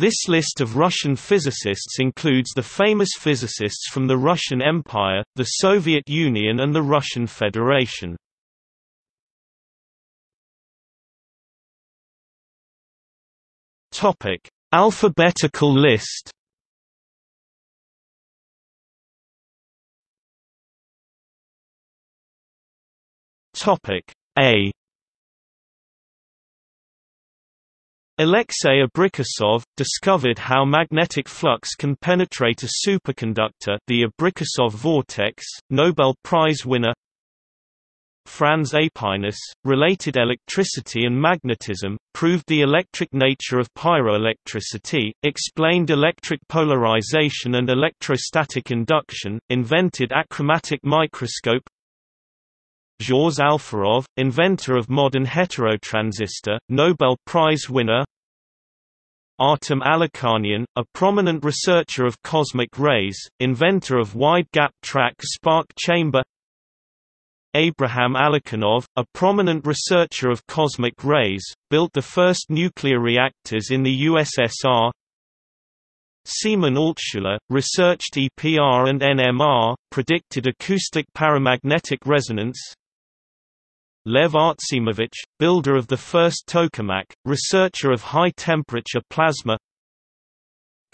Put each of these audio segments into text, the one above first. This list of Russian physicists includes the famous physicists from the Russian Empire, the Soviet Union and the Russian Federation. Topic: Alphabetical list. Topic: A. Alexei Abrikosov discovered how magnetic flux can penetrate a superconductor, the Abrikosov Vortex, Nobel Prize winner. Franz Aepinus related electricity and magnetism, proved the electric nature of pyroelectricity, explained electric polarization and electrostatic induction, invented achromatic microscope. Georges Alferov, inventor of modern heterotransistor, Nobel Prize winner. Artem Alikhanian, a prominent researcher of cosmic rays, inventor of wide-gap track spark chamber. Abraham Alikhanov, a prominent researcher of cosmic rays, built the first nuclear reactors in the USSR. Simon Altshuler, researched EPR and NMR, predicted acoustic paramagnetic resonance. Lev Artsimovich, builder of the first tokamak, researcher of high-temperature plasma.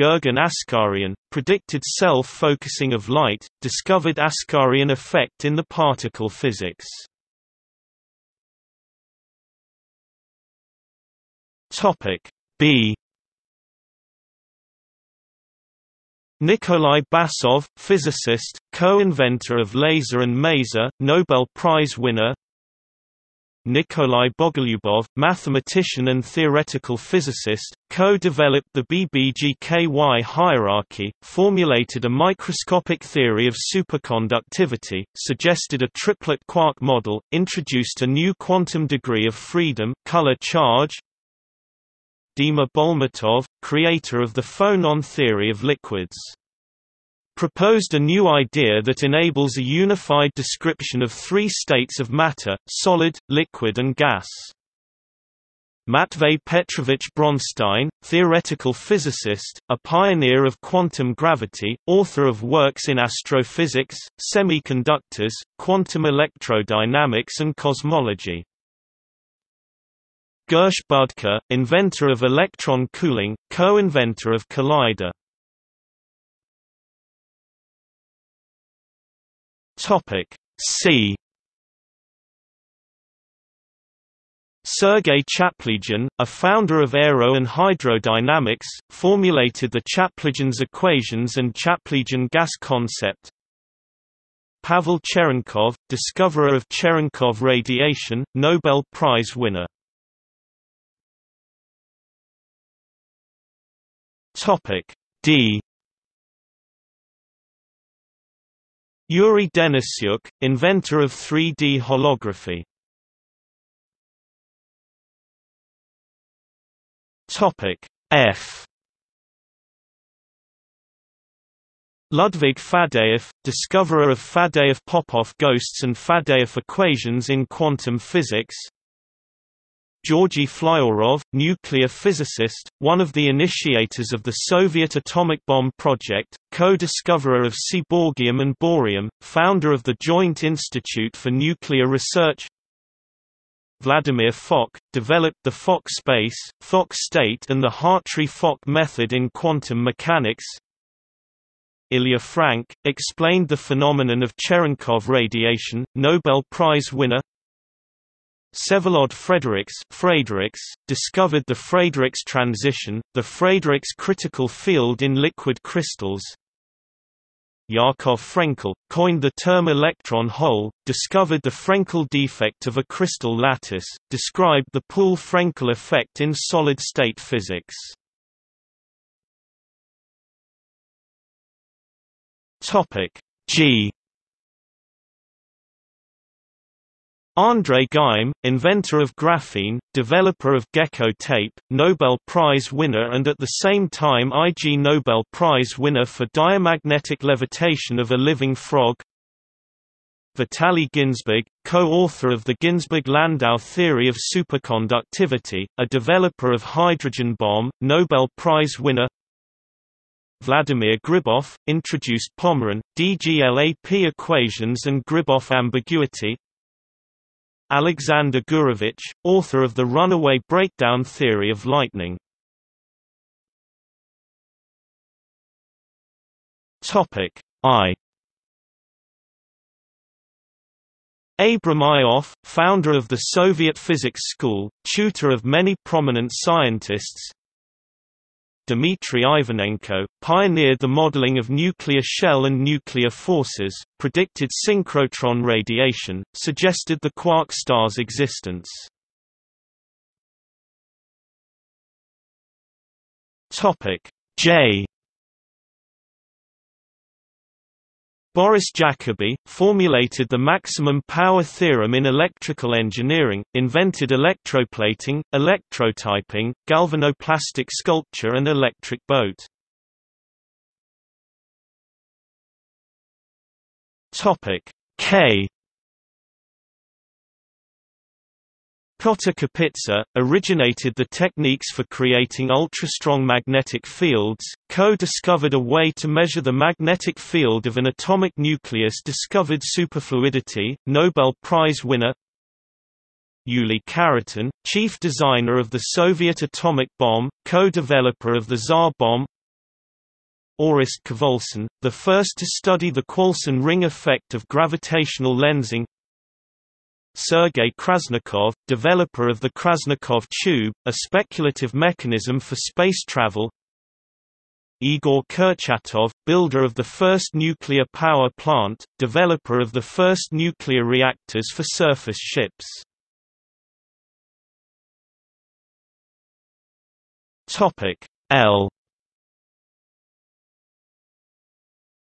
Gergen Askarian, predicted self-focusing of light, discovered Askarian effect in the particle physics. B. Nikolai Basov, physicist, co-inventor of laser and maser, Nobel Prize winner. Nikolai Bogolyubov, mathematician and theoretical physicist, co-developed the BBGKY hierarchy, formulated a microscopic theory of superconductivity, suggested a triplet quark model, introduced a new quantum degree of freedom, color charge. Dima Bolmatov, creator of the phonon theory of liquids, proposed a new idea that enables a unified description of three states of matter: solid, liquid and gas. Matvey Petrovich Bronstein, theoretical physicist, a pioneer of quantum gravity, author of works in astrophysics, semiconductors, quantum electrodynamics and cosmology. Gersh Budka, inventor of electron cooling, co-inventor of collider. Topic C. Sergey Chaplygin, a founder of aero and hydrodynamics, formulated the Chaplygin's equations and Chaplygin gas concept. Pavel Cherenkov, discoverer of Cherenkov radiation, Nobel Prize winner. D. Yuri Denisyuk, inventor of 3D holography. F. Ludwig Faddeev, discoverer of Faddeev-Popov ghosts and Faddeev equations in quantum physics. Georgi Flyorov, nuclear physicist, one of the initiators of the Soviet atomic bomb project, co-discoverer of seaborgium and borium, founder of the Joint Institute for Nuclear Research. Vladimir Fock, developed the Fock space, Fock state and the Hartree-Fock method in quantum mechanics. Ilya Frank, explained the phenomenon of Cherenkov radiation, Nobel Prize winner. Sevalod Friedrichs discovered the Friedrichs transition, the Friedrichs critical field in liquid crystals. Yakov Frenkel, coined the term electron hole, discovered the Frenkel defect of a crystal lattice, described the Poole-Frenkel effect in solid-state physics. G. Andrei Geim, inventor of graphene, developer of gecko tape, Nobel Prize winner and at the same time IG Nobel Prize winner for diamagnetic levitation of a living frog. Vitaly Ginzburg, co-author of the Ginzburg-Landau theory of superconductivity, a developer of hydrogen bomb, Nobel Prize winner. Vladimir Gribov, introduced Pomeranchuk-DGLAP equations and Gribov ambiguity. Alexander Gurevich, author of the runaway breakdown theory of lightning. I. Abram Iov, founder of the Soviet physics school, tutor of many prominent scientists. Dmitry Ivanenko, pioneered the modeling of nuclear shell and nuclear forces, predicted synchrotron radiation, suggested the quark star's existence. J. Boris Jacobi, formulated the maximum power theorem in electrical engineering, invented electroplating, electrotyping, galvanoplastic sculpture and electric boat. K. Kotter Kapitsa, originated the techniques for creating ultra-strong magnetic fields, co-discovered a way to measure the magnetic field of an atomic nucleus, discovered superfluidity, Nobel Prize winner. Yuli Karatin, chief designer of the Soviet atomic bomb, co-developer of the Tsar bomb. Orest Kowalson, the first to study the Kowalson ring effect of gravitational lensing. Sergei Krasnikov, developer of the Krasnikov tube, a speculative mechanism for space travel. Igor Kurchatov, builder of the first nuclear power plant, developer of the first nuclear reactors for surface ships. L.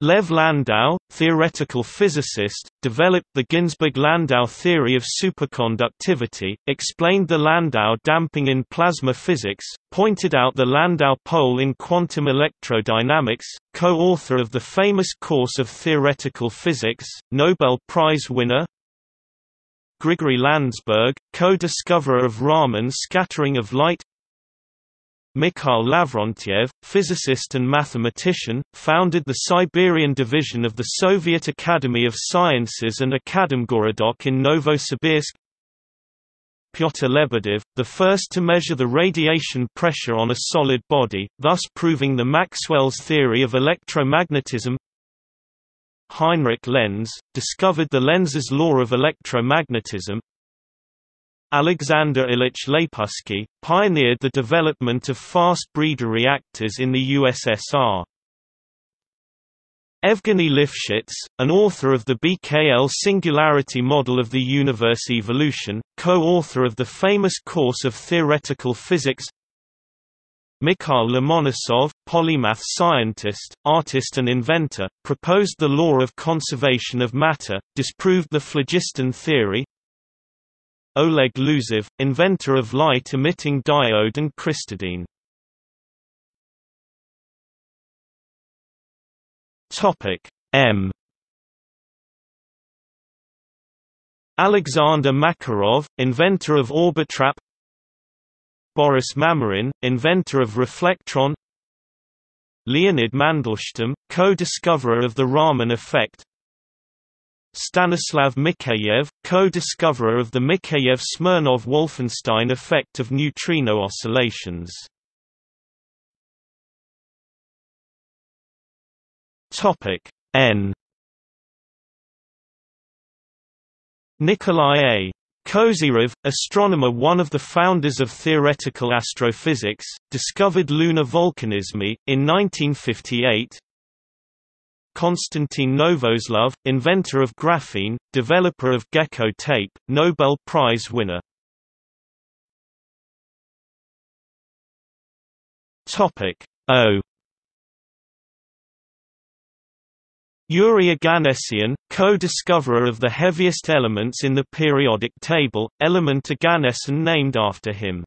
Lev Landau, theoretical physicist, developed the Ginzburg-Landau theory of superconductivity, explained the Landau damping in plasma physics, pointed out the Landau pole in quantum electrodynamics, co-author of the famous course of theoretical physics, Nobel Prize winner. Grigory Landsberg, co-discoverer of Raman scattering of light. Mikhail Lavrentiev, physicist and mathematician, founded the Siberian division of the Soviet Academy of Sciences and Akademgorodok in Novosibirsk. Pyotr Lebedev, the first to measure the radiation pressure on a solid body, thus proving the Maxwell's theory of electromagnetism. Heinrich Lenz, discovered the Lenz's law of electromagnetism. Alexander Ilyich Lepusky, pioneered the development of fast breeder reactors in the USSR. Evgeny Lifshitz, an author of the BKL singularity model of the universe evolution, co-author of the famous course of theoretical physics. Mikhail Lomonosov, polymath scientist, artist and inventor, proposed the law of conservation of matter, disproved the phlogiston theory. Oleg Luzev, inventor of light-emitting diode and crystadine. M. Alexander Makarov, inventor of orbitrap. Boris Mamarin, inventor of reflectron. Leonid Mandelstam, co-discoverer of the Raman effect. Stanislav Mikheyev, co-discoverer of the Mikheyev-Smirnov-Wolfenstein effect of neutrino oscillations. N. Nikolai A. Kozyrev, astronomer, one of the founders of theoretical astrophysics, discovered lunar volcanism in 1958. Konstantin Novoselov, inventor of graphene, developer of gecko tape, Nobel Prize winner. O. Yuri Aganessian, co-discoverer of the heaviest elements in the periodic table, element Aganessian named after him.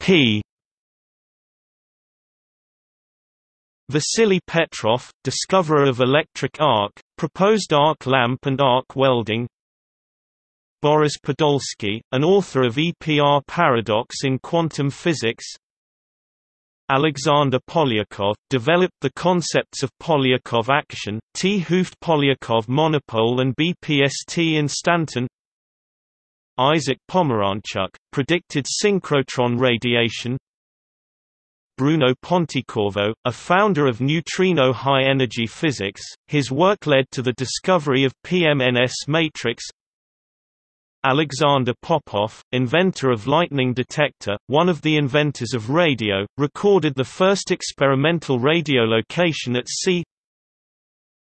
P. Vasily Petrov, discoverer of electric arc, proposed arc lamp and arc welding. Boris Podolsky, an author of EPR paradox in quantum physics. Alexander Polyakov, developed the concepts of Polyakov action, T-Hooft-Polyakov monopole and BPST in Stanton. Isaac Pomeranchuk, predicted synchrotron radiation. Bruno Pontecorvo, a founder of neutrino high-energy physics, his work led to the discovery of PMNS matrix. Alexander Popov, inventor of lightning detector, one of the inventors of radio, recorded the first experimental radiolocation at sea.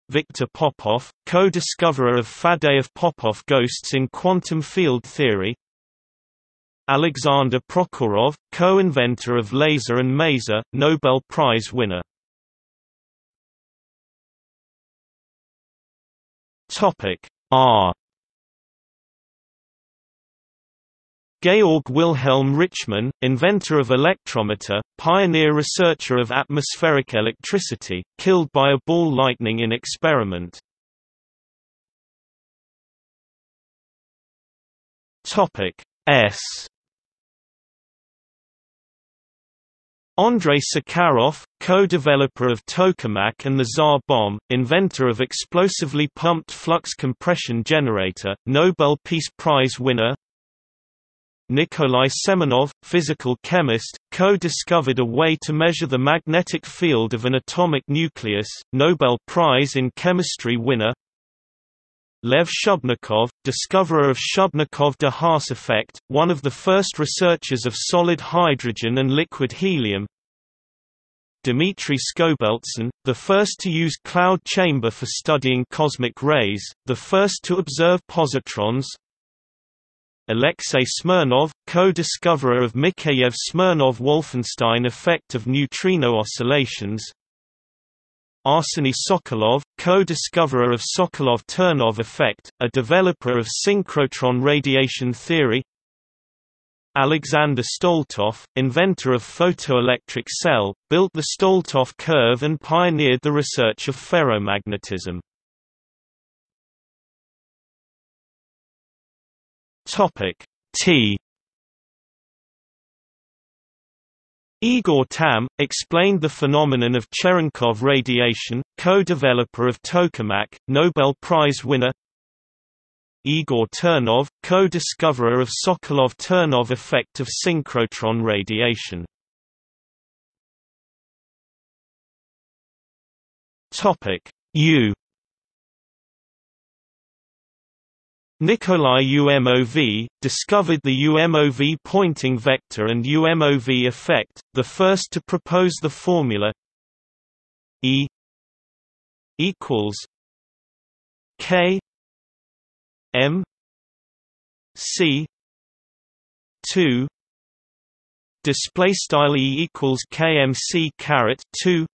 Victor Popov, co-discoverer of Faddeev-Popov ghosts in quantum field theory. Alexander Prokhorov, co-inventor of laser and maser, Nobel Prize winner. R. Georg Wilhelm Richmann, inventor of electrometer, pioneer researcher of atmospheric electricity, killed by a ball lightning in experiment. S. Andrei Sakharov, co-developer of tokamak and the Tsar bomb, inventor of explosively pumped flux compression generator, Nobel Peace Prize winner. Nikolai Semenov, physical chemist, co-discovered a way to measure the magnetic field of an atomic nucleus, Nobel Prize in Chemistry winner. Lev Shubnikov, discoverer of Shubnikov-de Haas effect, one of the first researchers of solid hydrogen and liquid helium. Dmitry Skobeltsin, the first to use cloud chamber for studying cosmic rays, the first to observe positrons. Alexei Smirnov, co-discoverer of Mikheyev-Smirnov-Wolfenstein effect of neutrino oscillations. Arseny Sokolov, co-discoverer of Sokolov-Turnov effect, a developer of synchrotron radiation theory. Alexander Stoltov, inventor of photoelectric cell, built the Stoltov curve and pioneered the research of ferromagnetism. T. Igor Tam, explained the phenomenon of Cherenkov radiation, co-developer of tokamak, Nobel Prize winner. Igor Turnov, co-discoverer of Sokolov-Turnov effect of synchrotron radiation. U. Nikolai Umov, discovered the Umov pointing vector and Umov effect, the first to propose the formula E equals K M C 2 display style E equals KMC caret 2.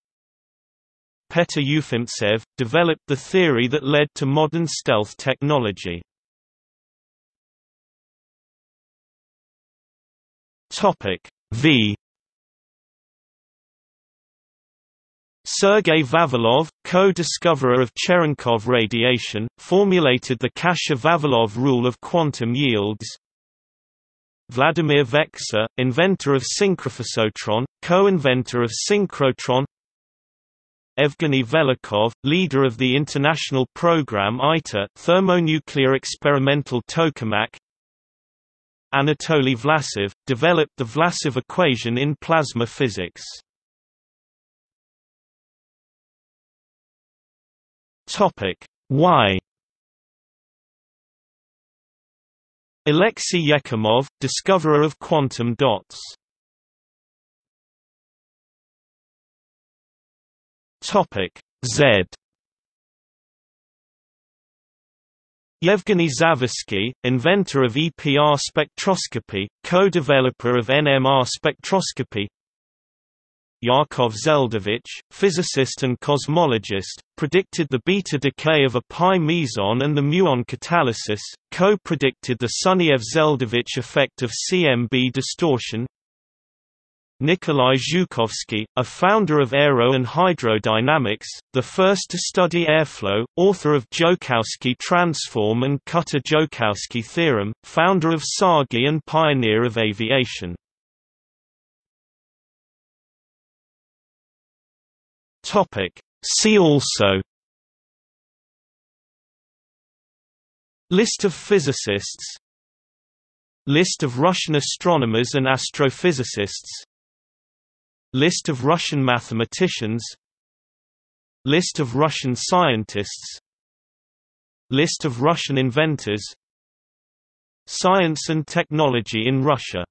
Petr Ufimtsev, developed the theory that led to modern stealth technology. V. Sergey Vavilov, co-discoverer of Cherenkov radiation, formulated the Kasha-Vavilov rule of quantum yields. Vladimir Vexer, inventor of synchrophysotron, co-inventor of synchrotron. Evgeny Velikov, leader of the international program ITER, thermonuclear experimental tokamak. Anatoly Vlasov, developed the Vlasov equation in plasma physics. Y. Alexei Yekimov, discoverer of quantum dots. Z. Yevgeny Zavitsky, inventor of EPR spectroscopy, co-developer of NMR spectroscopy. Yakov Zeldovich, physicist and cosmologist, predicted the beta decay of a pi meson and the muon catalysis, co-predicted the Suniev-Zeldovich effect of CMB distortion. Nikolai Zhukovsky, a founder of aero and hydrodynamics, the first to study airflow, author of Joukowsky transform and Cutter-Joukowsky theorem, founder of SAGI and pioneer of aviation. See also: List of physicists, List of Russian astronomers and astrophysicists, List of Russian mathematicians, List of Russian scientists, List of Russian inventors, Science and technology in Russia.